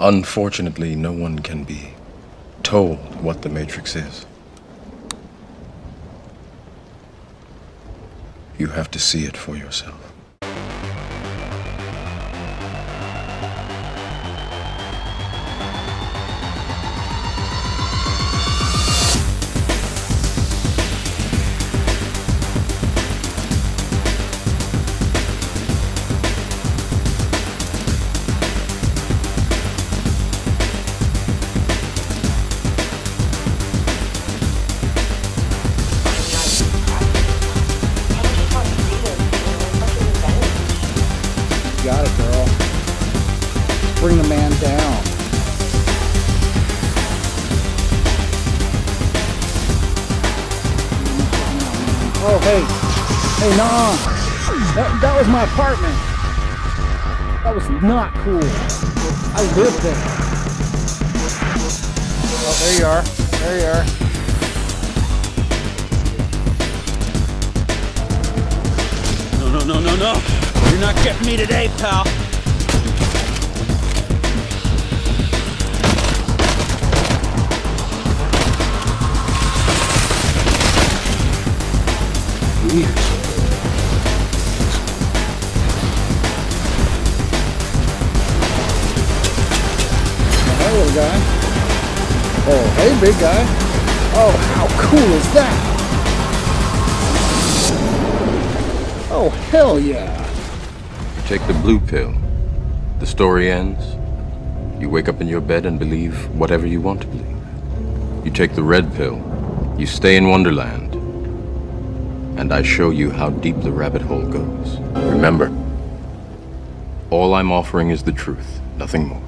Unfortunately, no one can be told what the Matrix is. You have to see it for yourself. Got it, girl. Let's bring the man down. Oh, hey. Hey, nah. That was my apartment. That was not cool. I lived there. Oh, there you are. There you are. No, no, no, no, no. You're not getting me today, pal. Weird. Hey, little guy. Oh, hey, big guy. Oh, how cool is that? Oh, hell yeah. Take the blue pill. The story ends. You wake up in your bed and believe whatever you want to believe. You take the red pill. You stay in Wonderland. And I show you how deep the rabbit hole goes. Remember, all I'm offering is the truth, nothing more.